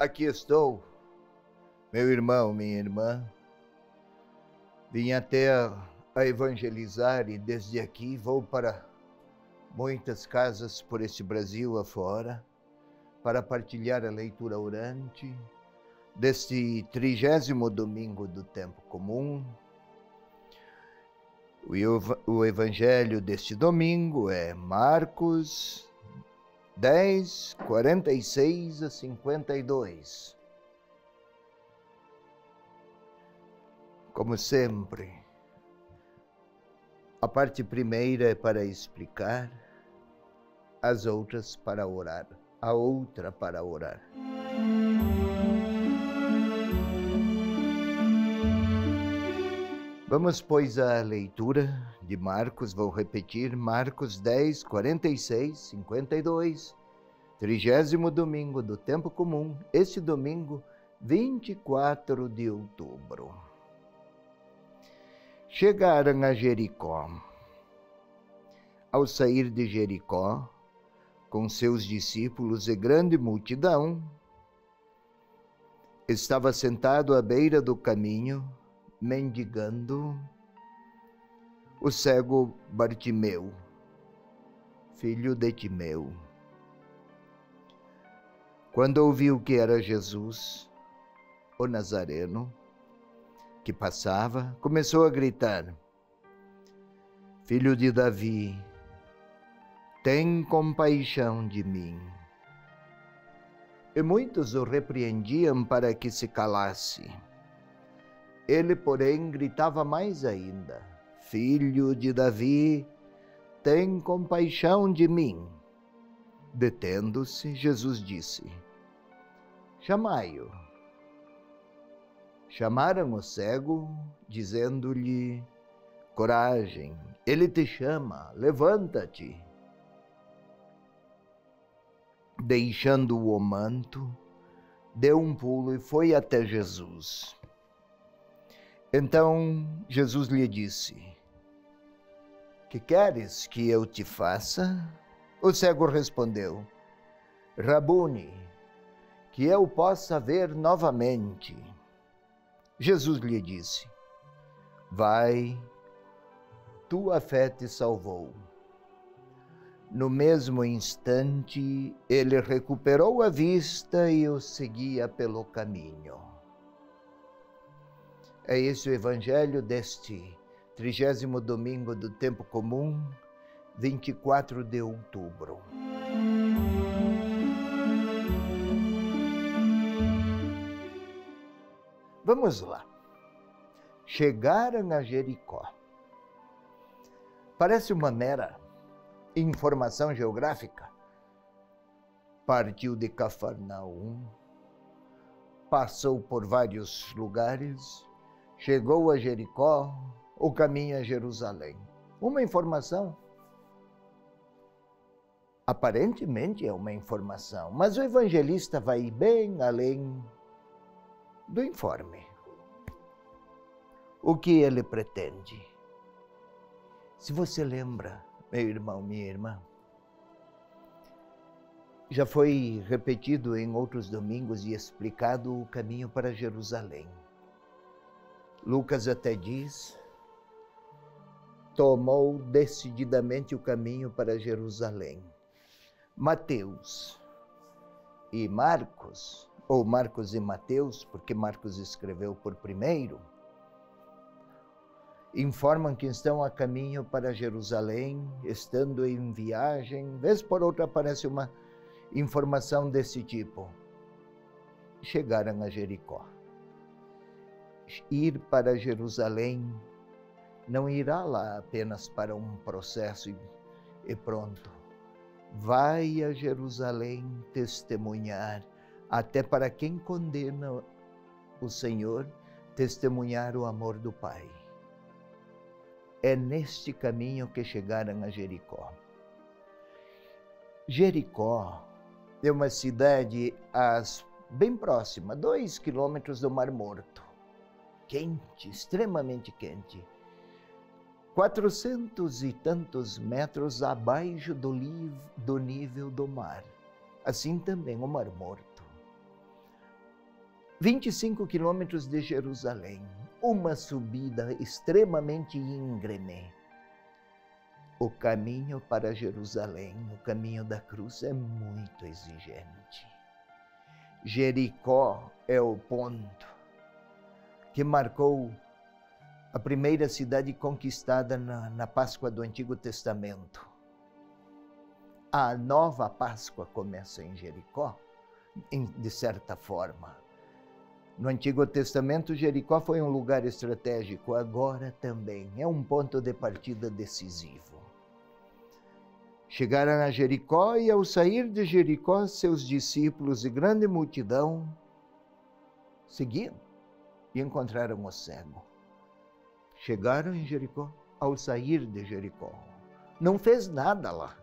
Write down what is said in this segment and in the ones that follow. aqui estou, meu irmão, minha irmã, vim até a evangelizar e desde aqui vou para muitas casas por este Brasil afora para partilhar a leitura orante deste 30º domingo do tempo comum. O evangelho deste domingo é Marcos 10, 46 a 52. Como sempre, a parte primeira é para explicar, as outras para orar, a outra para orar. Vamos, pois, à leitura de Marcos, vou repetir, Marcos 10, 46, 52, 30º domingo do tempo comum, este domingo, 24 de outubro. Chegaram a Jericó. Ao sair de Jericó, com seus discípulos e grande multidão, estava sentado à beira do caminho, mendigando o cego Bartimeu, filho de Timeu. Quando ouviu que era Jesus, o Nazareno, que passava, começou a gritar: Filho de Davi, tem compaixão de mim. E muitos o repreendiam para que se calasse. Ele, porém, gritava mais ainda: Filho de Davi, tem compaixão de mim. Detendo-se, Jesus disse: Chamai-o. Chamaram o cego, dizendo-lhe: Coragem, ele te chama, levanta-te. Deixando-o o manto, deu um pulo e foi até Jesus. Então Jesus lhe disse: Que queres que eu te faça? O cego respondeu: Rabuni, que eu possa ver novamente. Jesus lhe disse: Vai, tua fé te salvou. No mesmo instante, ele recuperou a vista e o seguia pelo caminho. É esse o evangelho deste 30º domingo do tempo comum, 24 de outubro. Vamos lá. Chegaram a Jericó. Parece uma mera informação geográfica. Partiu de Cafarnaum, passou por vários lugares, chegou a Jericó, o caminho a Jerusalém. Uma informação. Aparentemente é uma informação, mas o evangelista vai bem além do informe. O que ele pretende? Se você lembra, meu irmão, minha irmã, já foi repetido em outros domingos e explicado o caminho para Jerusalém. Lucas até diz: tomou decididamente o caminho para Jerusalém. Mateus e Marcos, ou Marcos e Mateus, porque Marcos escreveu por primeiro, informam que estão a caminho para Jerusalém, estando em viagem. Vez por outra aparece uma informação desse tipo. Chegaram a Jericó. Ir para Jerusalém não irá lá apenas para um processo e pronto. Vai a Jerusalém testemunhar, até para quem condena o Senhor, testemunhar o amor do Pai. É neste caminho que chegaram a Jericó. Jericó é uma cidade bem próxima, 2 quilômetros do Mar Morto. Quente, extremamente quente, 400 e tantos metros abaixo do nível do mar, assim também o Mar Morto. 25 quilômetros de Jerusalém, uma subida extremamente íngreme. O caminho para Jerusalém, o caminho da cruz, é muito exigente. Jericó é o ponto que marcou a primeira cidade conquistada na Páscoa do Antigo Testamento. A nova Páscoa começa em Jericó, de certa forma. No Antigo Testamento, Jericó foi um lugar estratégico, agora também é um ponto de partida decisivo. Chegaram a Jericó e, ao sair de Jericó, seus discípulos e grande multidão seguiram e encontraram o cego. Chegaram em Jericó, ao sair de Jericó. Não fez nada lá,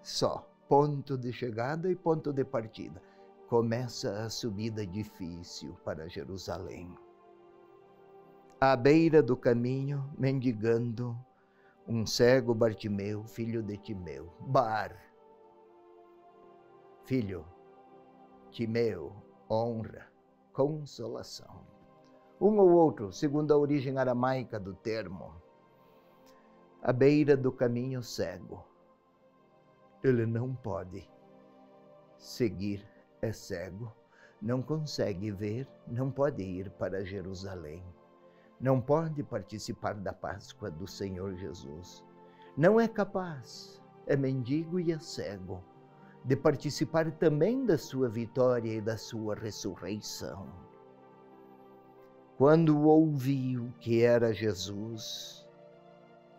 só ponto de chegada e ponto de partida. Começa a subida difícil para Jerusalém. À beira do caminho, mendigando, um cego Bartimeu, filho de Timeu. Filho, Timeu, honra, consolação. Um ou outro, segundo a origem aramaica do termo. À beira do caminho, cego. Ele não pode seguir. É cego, não consegue ver, não pode ir para Jerusalém, não pode participar da Páscoa do Senhor Jesus. Não é capaz, é mendigo e é cego, de participar também da sua vitória e da sua ressurreição. Quando ouviu que era Jesus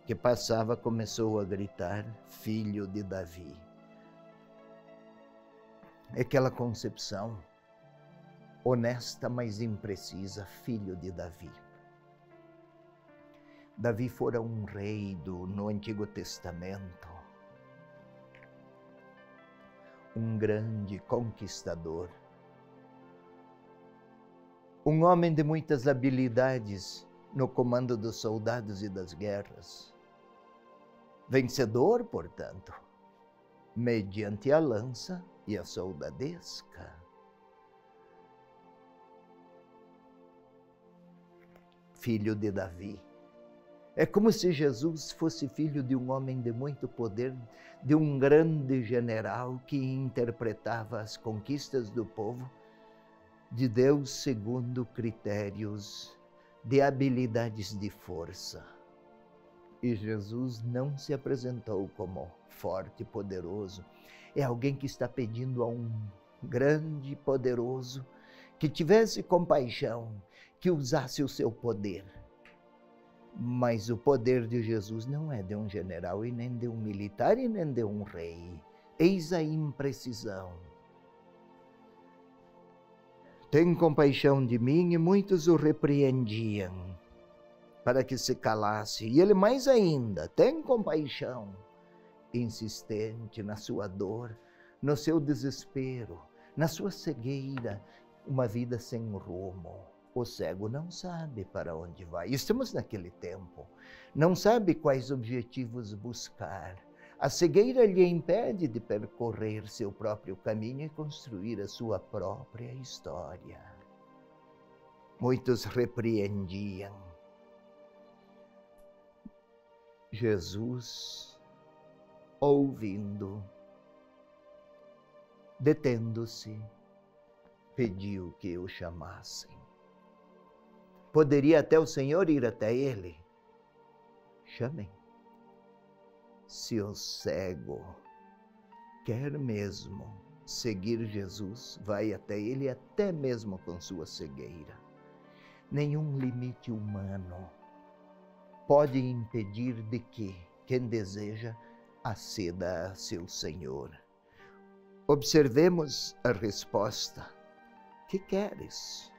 que passava, começou a gritar: Filho de Davi. É aquela concepção honesta, mas imprecisa, filho de Davi. Davi fora um rei no Antigo Testamento, um grande conquistador, um homem de muitas habilidades no comando dos soldados e das guerras, vencedor, portanto, mediante a lança e a soldadesca. Filho de Davi. É como se Jesus fosse filho de um homem de muito poder, de um grande general que interpretava as conquistas do povo de Deus segundo critérios de habilidades de força. E Jesus não se apresentou como forte e poderoso. É alguém que está pedindo a um grande e poderoso que tivesse compaixão, que usasse o seu poder. Mas o poder de Jesus não é de um general, e nem de um militar, e nem de um rei. Eis a imprecisão. Tem compaixão de mim, e muitos o repreendiam para que se calasse. E ele mais ainda, tem compaixão. Insistente na sua dor, no seu desespero, na sua cegueira, uma vida sem rumo. O cego não sabe para onde vai. Estamos naquele tempo. Não sabe quais objetivos buscar. A cegueira lhe impede de percorrer seu próprio caminho e construir a sua própria história. Muitos repreendiam. Jesus, ouvindo, detendo-se, pediu que o chamassem. Poderia até o Senhor ir até ele. Chamem. Se o cego quer mesmo seguir Jesus, vai até ele, até mesmo com sua cegueira. Nenhum limite humano pode impedir de que quem deseja aceda a seu Senhor. Observemos a resposta: que queres?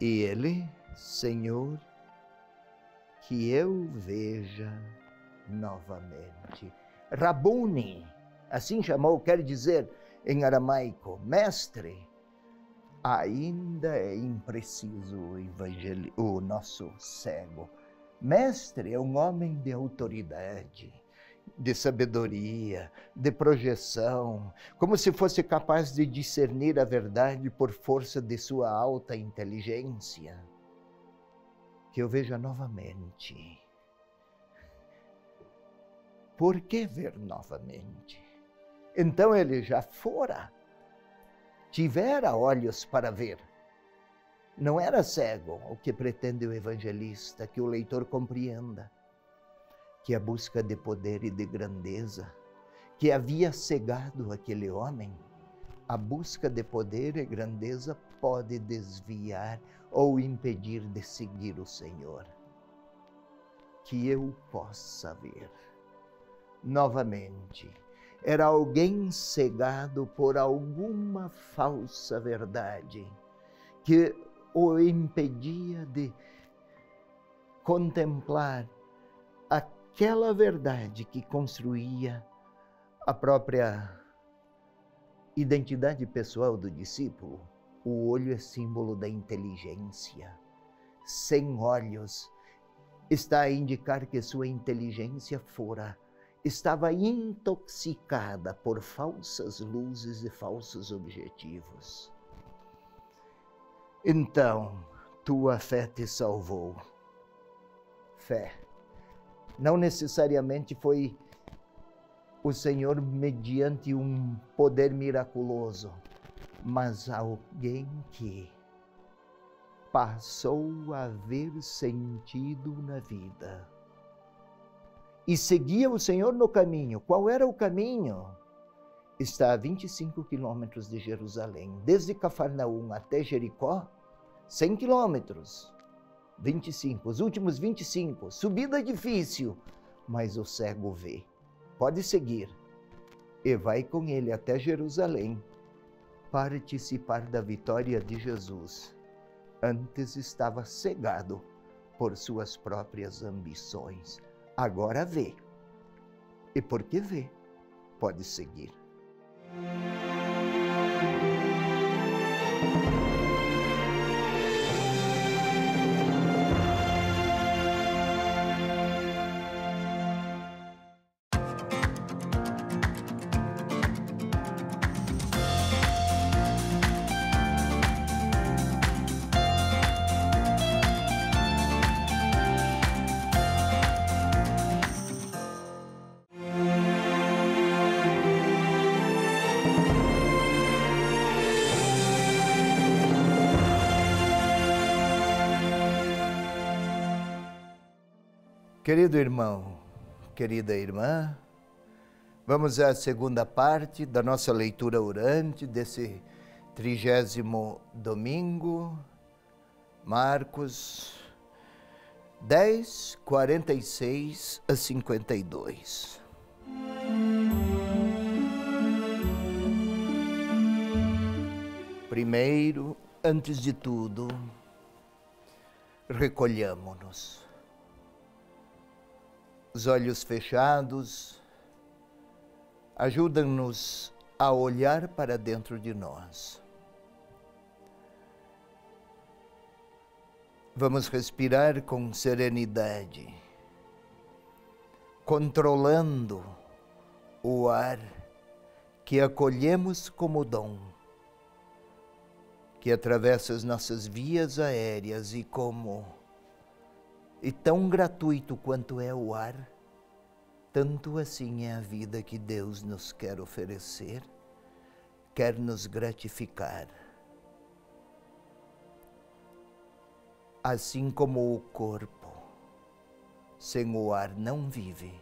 E ele: Senhor, que eu veja novamente. Rabuni, assim chamou, quer dizer em aramaico, mestre. Ainda é impreciso o nosso cego. Mestre é um homem de autoridade, de sabedoria, de projeção, como se fosse capaz de discernir a verdade por força de sua alta inteligência, que eu veja novamente. Por que ver novamente? Então ele já fora, tivera olhos para ver. Não era cego, o que pretende o evangelista, que o leitor compreenda, que a busca de poder e de grandeza que havia cegado aquele homem, a busca de poder e grandeza pode desviar ou impedir de seguir o Senhor. Que eu possa ver novamente. Era alguém cegado por alguma falsa verdade que o impedia de contemplar aquela verdade que construía a própria identidade pessoal do discípulo. O olho é símbolo da inteligência. Sem olhos está a indicar que sua inteligência estava intoxicada por falsas luzes e falsos objetivos. Então, tua fé te salvou. Fé. Não necessariamente foi o Senhor mediante um poder miraculoso, mas alguém que passou a ver sentido na vida e seguia o Senhor no caminho. Qual era o caminho? Está a 25 quilômetros de Jerusalém. Desde Cafarnaum até Jericó, 100 quilômetros. 25, os últimos 25. Subida difícil, mas o cego vê. Pode seguir. E vai com ele até Jerusalém participar da vitória de Jesus. Antes estava cegado por suas próprias ambições. Agora vê. E porque vê, pode seguir. Querido irmão, querida irmã, vamos à segunda parte da nossa leitura orante desse 30º domingo, Marcos 10, 46 a 52. Primeiro, antes de tudo, recolhamo-nos. Os olhos fechados ajudam-nos a olhar para dentro de nós. Vamos respirar com serenidade, controlando o ar que acolhemos como dom, que atravessa as nossas vias aéreas e tão gratuito quanto é o ar, tanto assim é a vida que Deus nos quer oferecer, quer nos gratificar. Assim como o corpo, sem o ar não vive,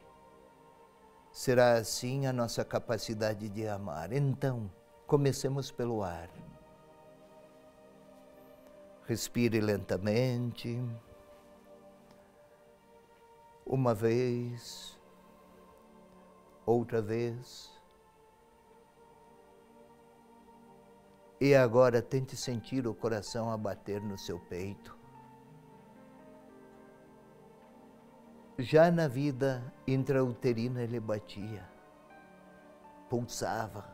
será assim a nossa capacidade de amar. Então, comecemos pelo ar. Respire lentamente. Uma vez, outra vez. E agora tente sentir o coração a bater no seu peito. Já na vida intrauterina ele batia, pulsava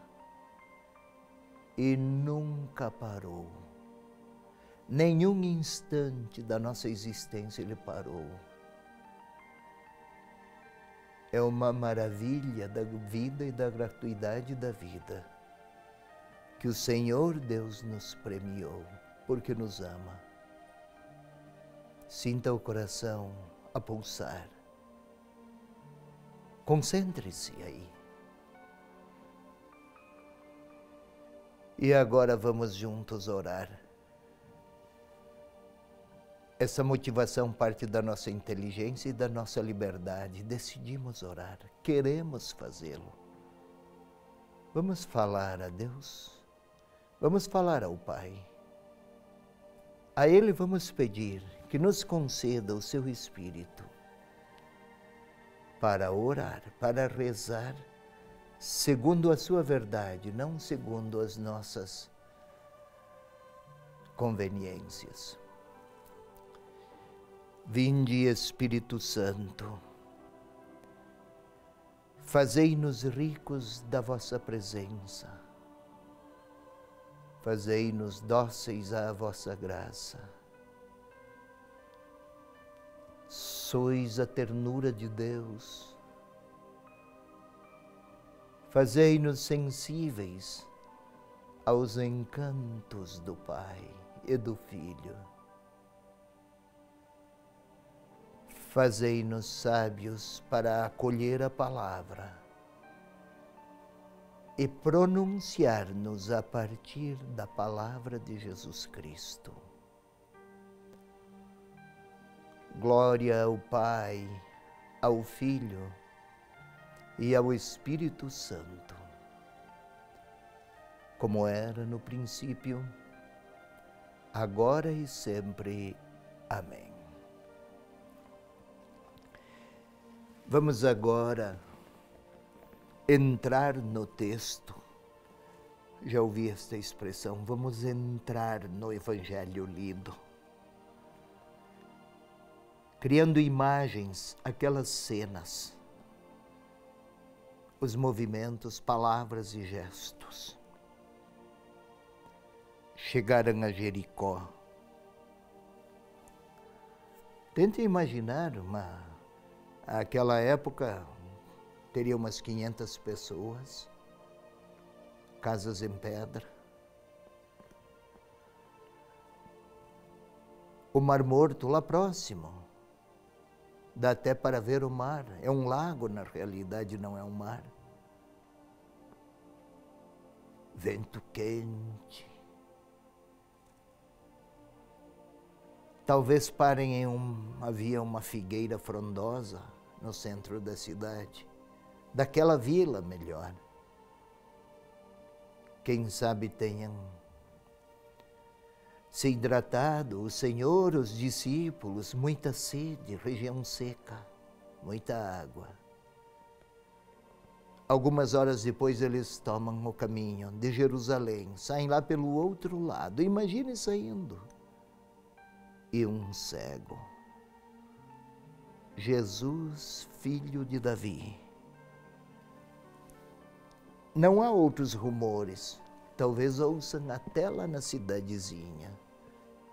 e nunca parou. Nenhum instante da nossa existência ele parou. é uma maravilha da vida e da gratuidade da vida, que o Senhor Deus nos premiou, porque nos ama. Sinta o coração a pulsar. Concentre-se aí. E agora vamos juntos orar. Essa motivação parte da nossa inteligência e da nossa liberdade. Decidimos orar, queremos fazê-lo. Vamos falar a Deus, vamos falar ao Pai. A Ele vamos pedir que nos conceda o Seu Espírito para orar, para rezar, segundo a Sua verdade, não segundo as nossas conveniências. Vinde, Espírito Santo, fazei-nos ricos da vossa presença, fazei-nos dóceis à vossa graça. Sois a ternura de Deus, fazei-nos sensíveis aos encantos do Pai e do Filho. Fazei-nos sábios para acolher a palavra e pronunciar-nos a partir da palavra de Jesus Cristo. Glória ao Pai, ao Filho e ao Espírito Santo, como era no princípio, agora e sempre. Amém. Vamos agora entrar no texto. Já ouvi esta expressão, vamos entrar no Evangelho lido. Criando imagens, aquelas cenas, os movimentos, palavras e gestos. Chegaram a Jericó. Tente imaginar uma... Aquela época, teria umas 500 pessoas, casas em pedra. O Mar Morto lá próximo, dá até para ver o mar. É um lago, na realidade, não é um mar. Vento quente. Talvez parem em havia uma figueira frondosa no centro da cidade, daquela vila melhor. Quem sabe tenham se hidratado, o Senhor, os discípulos, muita sede, região seca, muita água. Algumas horas depois eles tomam o caminho de Jerusalém, saem lá pelo outro lado, imagine saindo. E um cego, Jesus, filho de Davi. Não há outros rumores, talvez ouçam até lá na cidadezinha.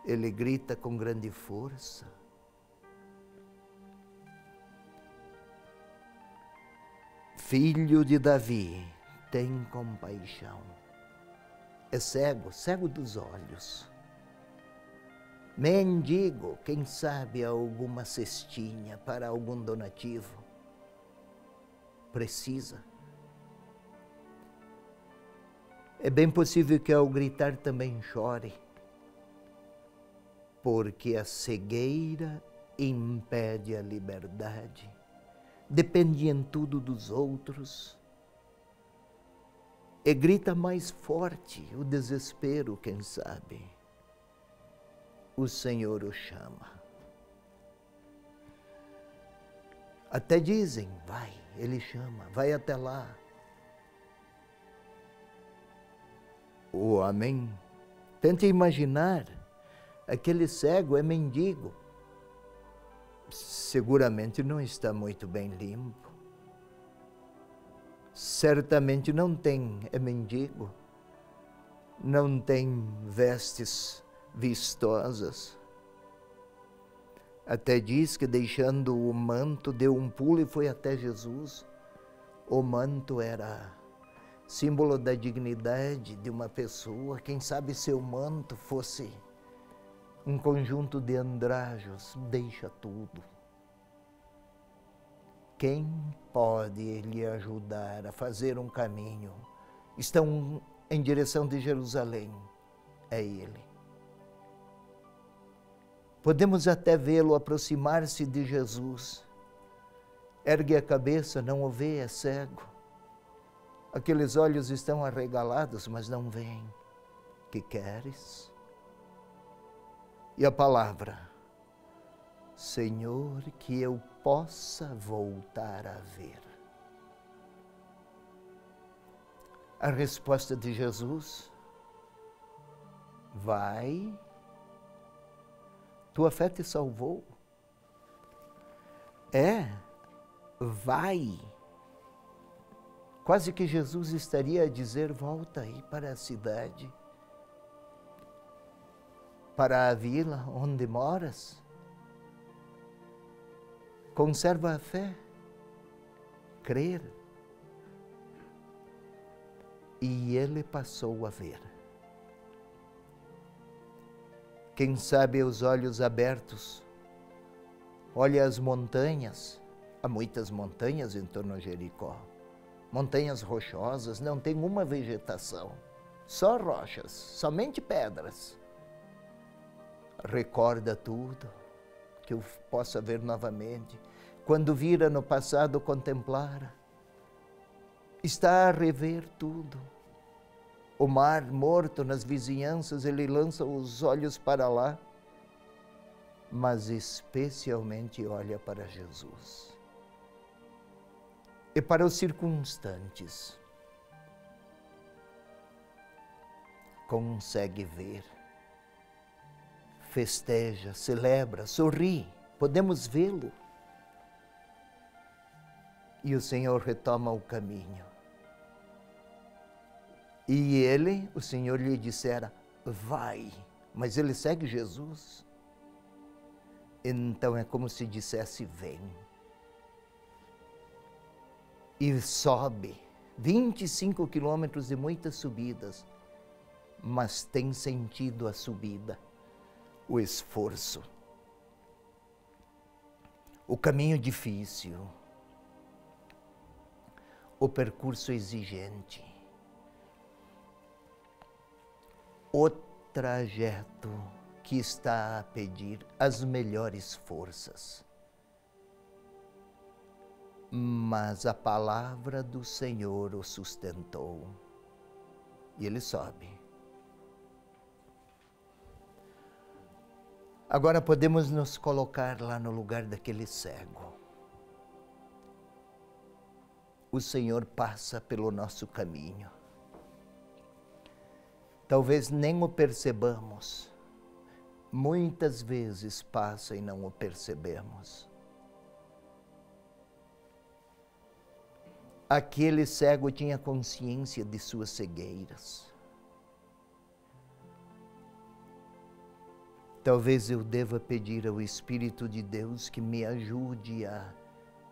Ele grita com grande força. Filho de Davi, tem compaixão. É cego, cego dos olhos. Mendigo, quem sabe alguma cestinha para algum donativo, precisa. É bem possível que ao gritar também chore, porque a cegueira impede a liberdade, depende em tudo dos outros. E grita mais forte o desespero, quem sabe. O Senhor o chama. Até dizem, vai, Ele chama, vai até lá. O homem, tente imaginar, aquele cego é mendigo. Seguramente não está muito bem limpo. Certamente não tem, é mendigo. Não tem vestes vistosas. Até diz que, deixando o manto, deu um pulo e foi até Jesus. O manto era símbolo da dignidade de uma pessoa. Quem sabe seu manto fosse um conjunto de andrajos. Deixa tudo. Quem pode lhe ajudar a fazer um caminho? Estão em direção de Jerusalém. É ele. Podemos até vê-lo aproximar-se de Jesus. Ergue a cabeça, não o vê, é cego. Aqueles olhos estão arregalados, mas não veem. Que queres? E a palavra: Senhor, que eu possa voltar a ver. A resposta de Jesus: vai, tua fé te salvou. Vai. Quase que Jesus estaria a dizer: volta aí para a cidade, para a vila onde moras. Conserva a fé, crer. E ele passou a ver. Quem sabe os olhos abertos, olha as montanhas. Há muitas montanhas em torno de Jericó. Montanhas rochosas, não tem uma vegetação. Só rochas, somente pedras. Recorda tudo, que eu possa ver novamente. Quando vira no passado, contemplara. Está a rever tudo. O Mar Morto nas vizinhanças, ele lança os olhos para lá, mas especialmente olha para Jesus. E para os circunstantes, consegue ver, festeja, celebra, sorri, podemos vê-lo. E o Senhor retoma o caminho. E ele, o Senhor lhe dissera: vai, mas ele segue Jesus. Então é como se dissesse: vem. E sobe 25 quilômetros de muitas subidas, mas tem sentido a subida, o esforço, o caminho difícil, o percurso exigente, o trajeto que está a pedir as melhores forças. Mas a palavra do Senhor o sustentou e ele sobe. Agora podemos nos colocar lá no lugar daquele cego. O Senhor passa pelo nosso caminho. Talvez nem o percebamos. Muitas vezes passa e não o percebemos. Aquele cego tinha consciência de suas cegueiras. Talvez eu deva pedir ao Espírito de Deus que me ajude a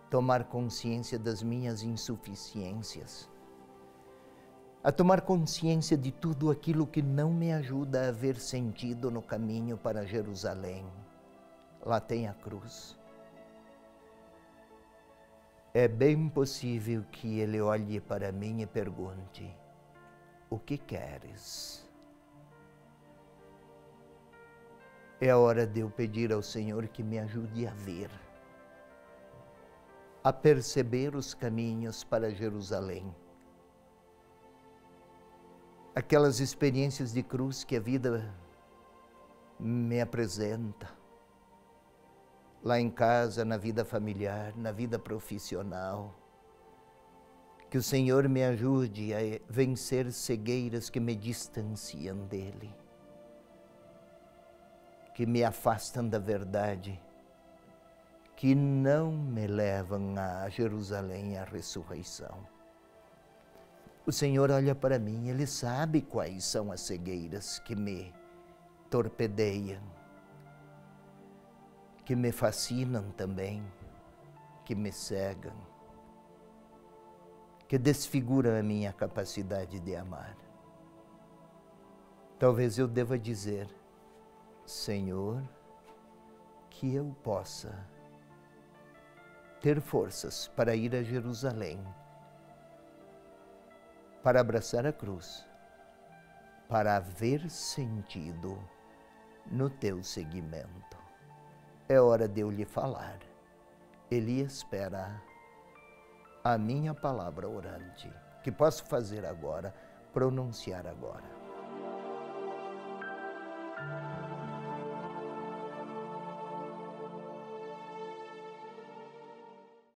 tomar consciência das minhas insuficiências, a tomar consciência de tudo aquilo que não me ajuda a ver sentido no caminho para Jerusalém. Lá tem a cruz. É bem possível que ele olhe para mim e pergunte: o que queres? É a hora de eu pedir ao Senhor que me ajude a ver, a perceber os caminhos para Jerusalém. Aquelas experiências de cruz que a vida me apresenta. Lá em casa, na vida familiar, na vida profissional. Que o Senhor me ajude a vencer cegueiras que me distanciam dele, que me afastam da verdade, que não me levam a Jerusalém e à ressurreição. O Senhor olha para mim, ele sabe quais são as cegueiras que me torpedeiam, que me fascinam também, que me cegam, que desfiguram a minha capacidade de amar. Talvez eu deva dizer, Senhor, que eu possa ter forças para ir a Jerusalém, para abraçar a cruz, para haver sentido no teu seguimento. É hora de eu lhe falar. Ele espera a minha palavra orante, que posso fazer agora, pronunciar agora.